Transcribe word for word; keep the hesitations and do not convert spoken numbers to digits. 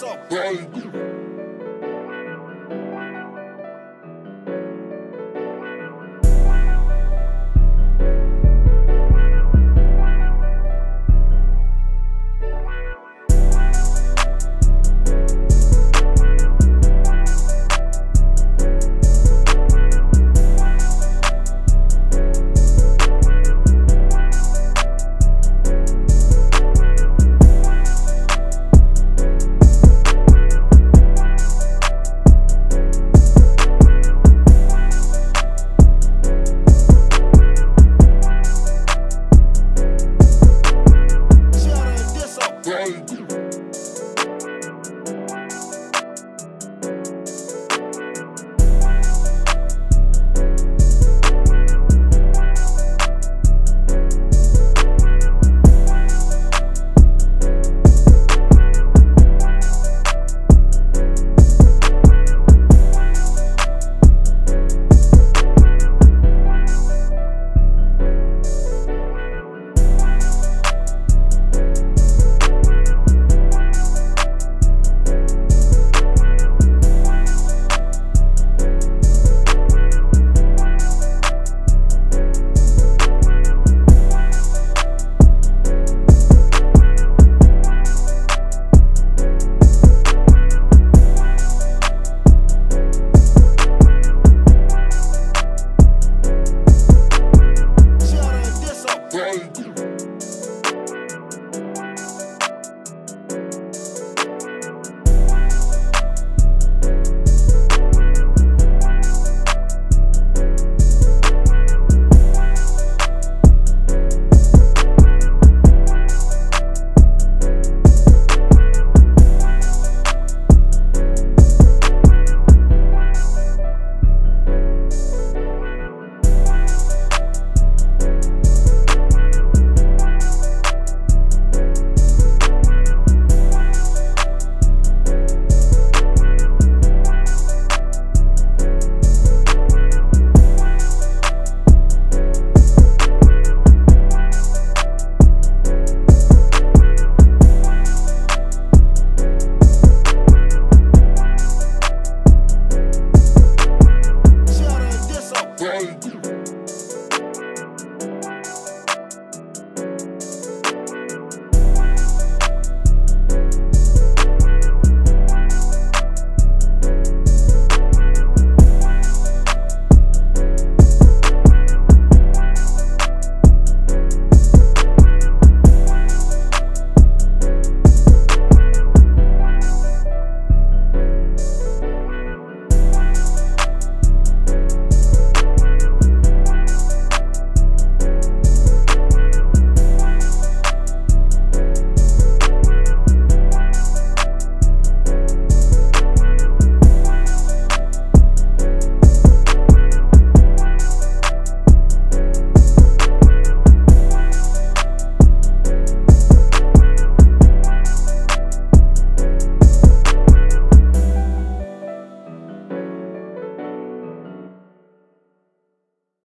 What's up, baby?